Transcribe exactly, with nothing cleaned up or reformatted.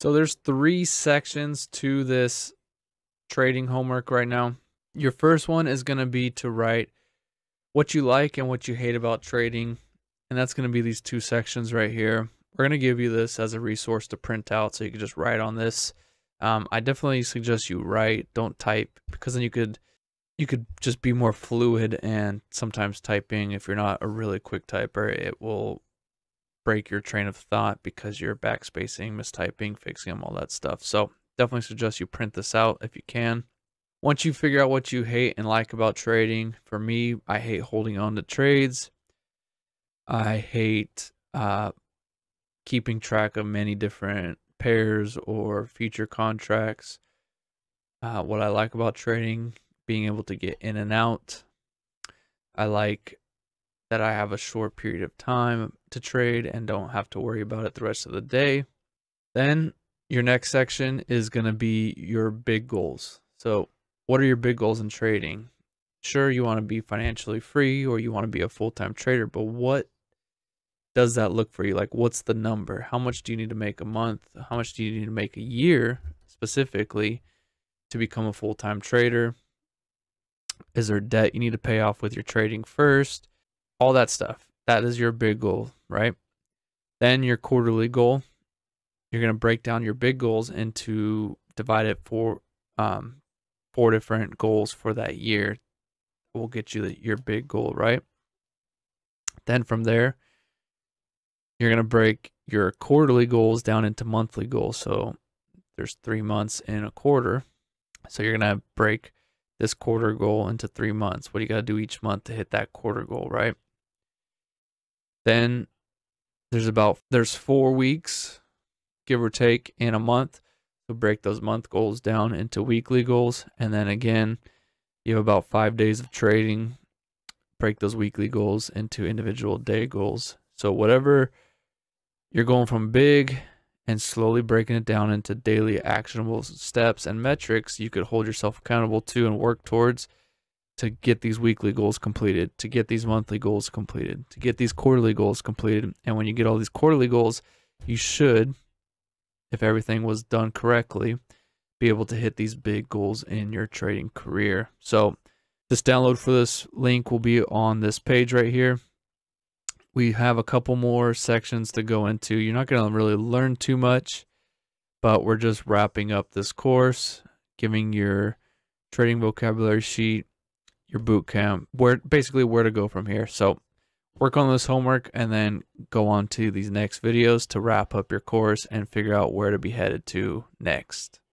So there's three sections to this trading homework right now. Your first one is going to be to write what you like and what you hate about trading. And that's going to be these two sections right here. We're going to give you this as a resource to print out so you can just write on this. Um, I definitely suggest you write, don't type, because then you could you could just be more fluid, and sometimes typing, if you're not a really quick typer, it will break your train of thought because you're backspacing, mistyping, fixing them, all that stuff. So definitely suggest you print this out if you can. Once you figure out what you hate and like about trading, for me, I hate holding on to trades. I hate uh, keeping track of many different pairs or future contracts. Uh, what I like about trading, being able to get in and out. I like that I have a short period of time to trade and don't have to worry about it the rest of the day. Then your next section is going to be your big goals. So what are your big goals in trading? Sure, you want to be financially free or you want to be a full-time trader, but what does that look for you? Like, what's the number? How much do you need to make a month? How much do you need to make a year specifically to become a full-time trader? Is there debt you need to pay off with your trading first? All that stuff. That is your big goal, right? Then your quarterly goal. You're going to break down your big goals into, divide it for um, four different goals for that year. We'll get you the, your big goal, right? Then from there, you're going to break your quarterly goals down into monthly goals. So there's three months in a quarter. So you're going to break this quarter goal into three months. What do you got to do each month to hit that quarter goal, right? Then there's about, there's four weeks, give or take, in a month. So break those month goals down into weekly goals. And then again, you have about five days of trading. Break those weekly goals into individual day goals. So whatever, you're going from big and slowly breaking it down into daily actionable steps and metrics you could hold yourself accountable to and work towards to get these weekly goals completed, to get these monthly goals completed, to get these quarterly goals completed. And when you get all these quarterly goals, you should, if everything was done correctly, be able to hit these big goals in your trading career. So this download for this link will be on this page right here. We have a couple more sections to go into. You're not going to really learn too much, but we're just wrapping up this course, giving your trading vocabulary sheet, your boot camp, where, basically where to go from here. So work on this homework and then go on to these next videos to wrap up your course and figure out where to be headed to next.